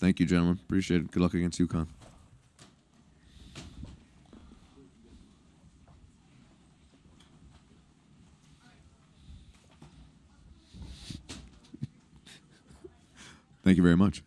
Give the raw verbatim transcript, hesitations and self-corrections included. Thank you, gentlemen. Appreciate it. Good luck against UConn. Thank you very much.